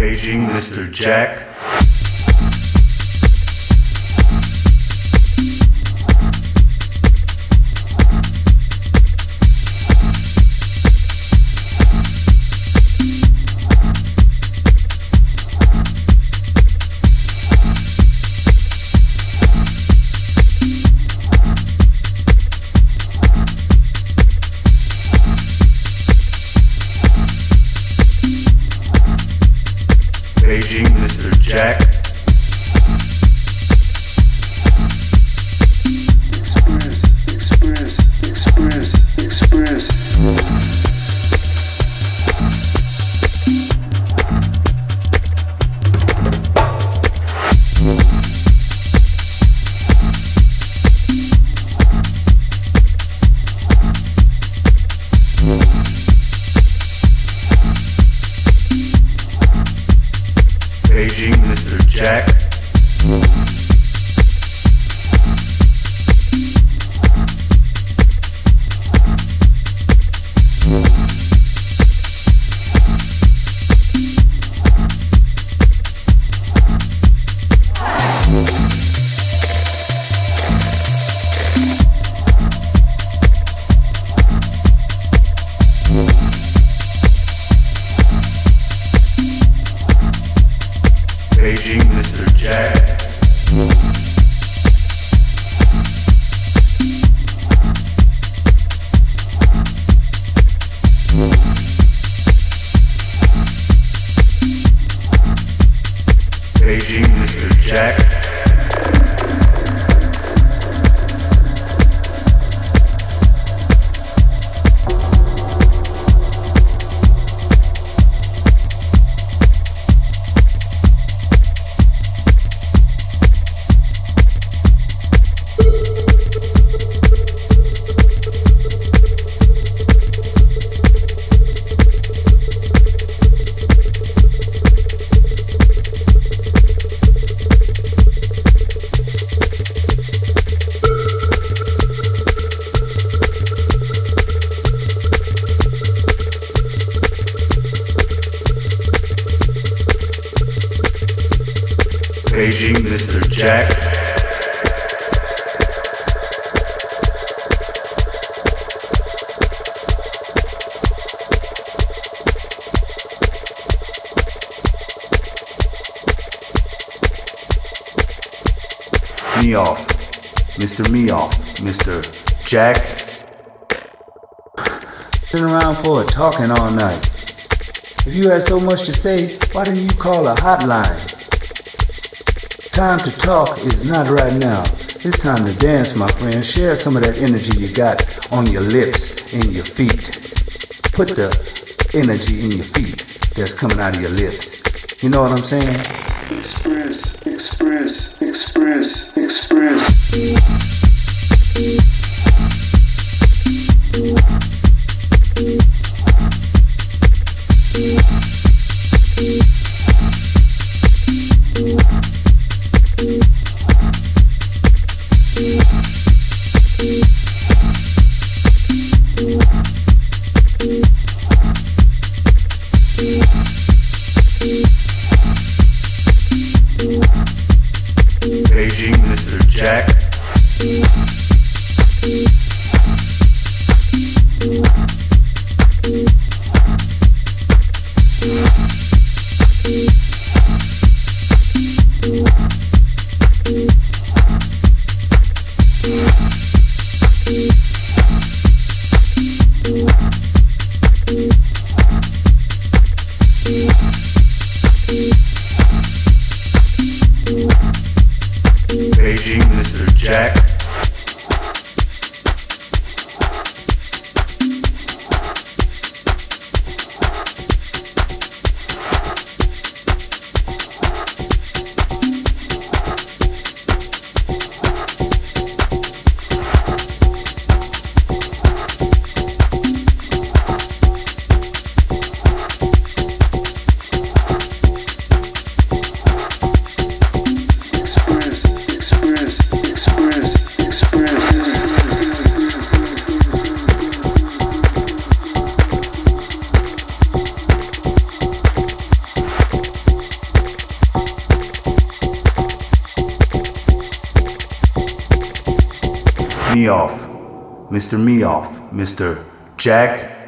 Aging Mr. Jack. Aging Mr. Jack. Aging Mr. Jack. Aging Mr. Jack. Aging Mr. Jack. Aging Mr. Jack. Meoff, Mr. Meoff, Mr. Jack. Been around for a talking all night. If you had so much to say, why didn't you call a hotline? Time to talk is not right now. It's time to dance, my friend. Share some of that energy you got on your lips and your feet. Put the energy in your feet that's coming out of your lips. You know what I'm saying? Express, express, express, express. Aging Mr. Jack. Aging Mr. Jack. Express. Meoff, Mr. Jack